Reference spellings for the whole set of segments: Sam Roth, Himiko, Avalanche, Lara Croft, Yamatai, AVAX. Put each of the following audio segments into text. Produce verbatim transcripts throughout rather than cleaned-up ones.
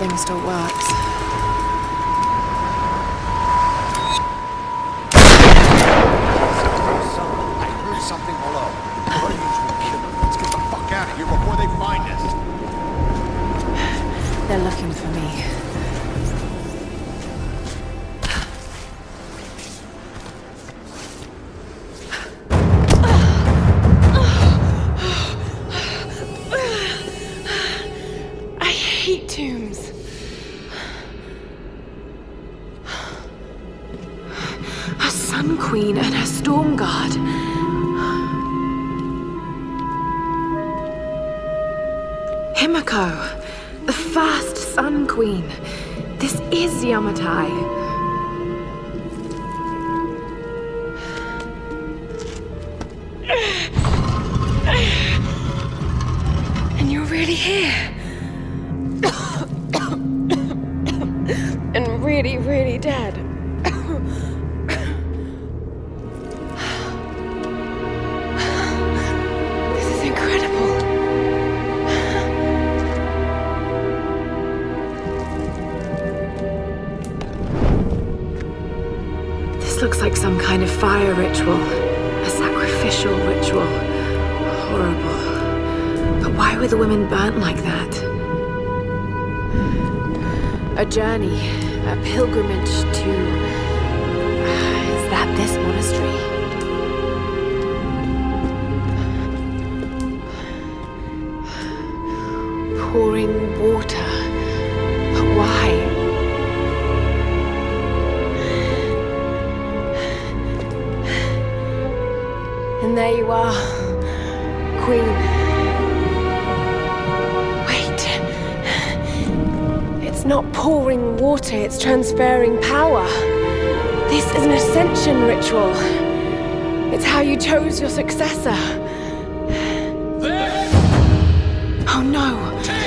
thing still works. Yamatai. And you're really here. And really, really dead. This is incredible. Looks like some kind of fire ritual, a sacrificial ritual. Horrible. But why were the women burnt like that? A journey, a pilgrimage to... Uh, is that this monastery? Pouring water. But why? And there you are, Queen. Wait. It's not pouring water, it's transferring power. This is an ascension ritual. It's how you chose your successor. There. Oh no. Ah!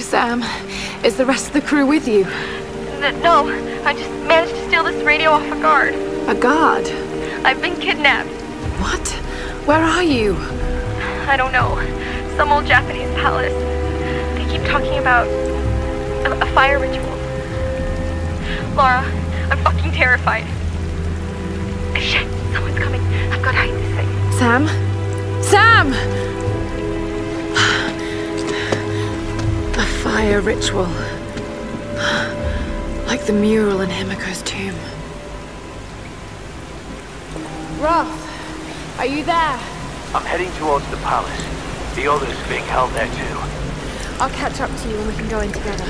Sam, is the rest of the crew with you? No, I just managed to steal this radio off a guard. A guard? I've been kidnapped. What? Where are you? I don't know. Some old Japanese palace. They keep talking about a, a fire ritual. Lara, I'm fucking terrified. Shit, someone's coming. I've got to hide this thing. Sam? Sam! Fire ritual. Like the mural in Himiko's tomb. Roth, are you there? I'm heading towards the palace. The others are being held there too. I'll catch up to you and we can go in together.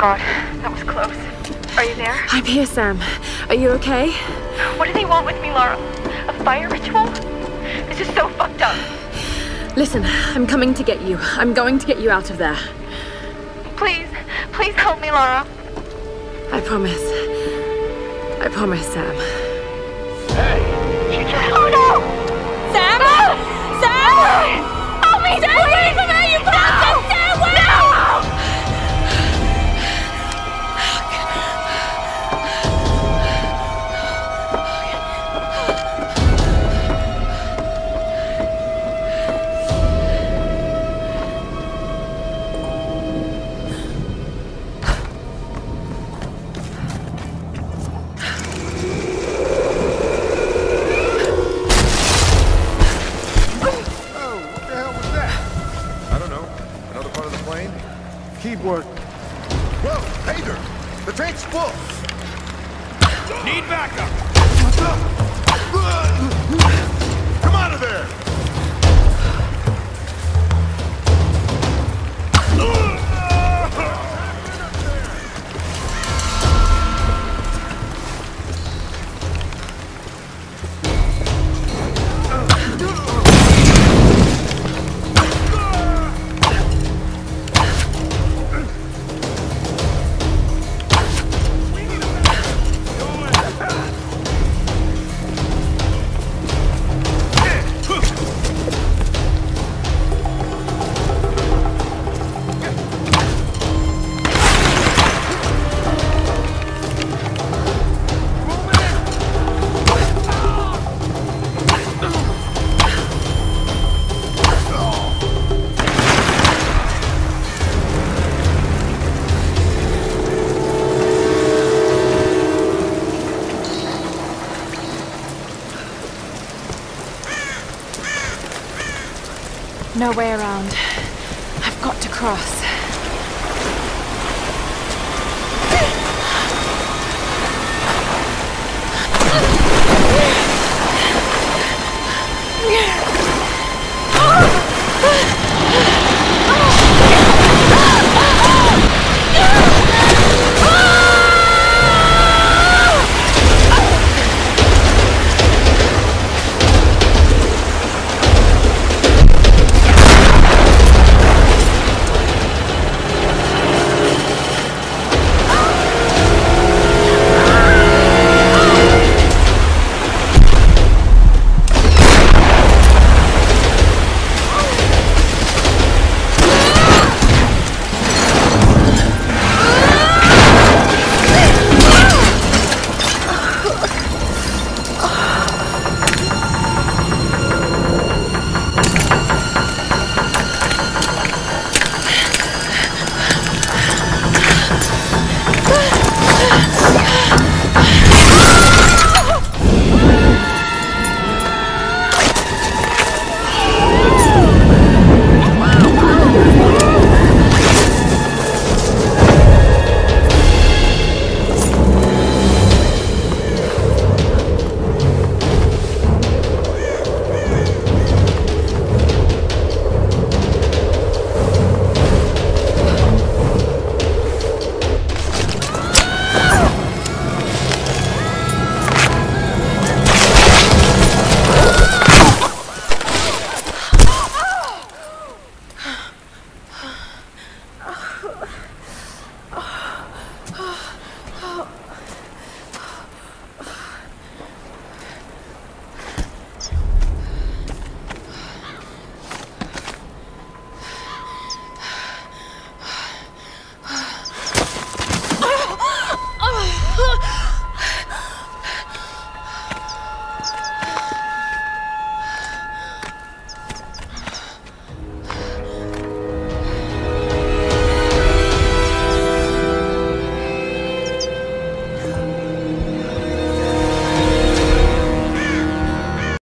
God, that was close. Are you there? I'm here, Sam. Are you okay? What do they want with me, Lara? A fire ritual? This is so fucked up. Listen, I'm coming to get you. I'm going to get you out of there. Please, please help me, Lara. I promise. I promise, Sam. Hey, she just... Oh no! Sam! No! Sam! No! Help me, Sam! Please! Please! You bastard! No! Sam! Where? No! Work. Whoa, hey there! The tank's full! Need backup! Come out of there! No way around. I've got to cross.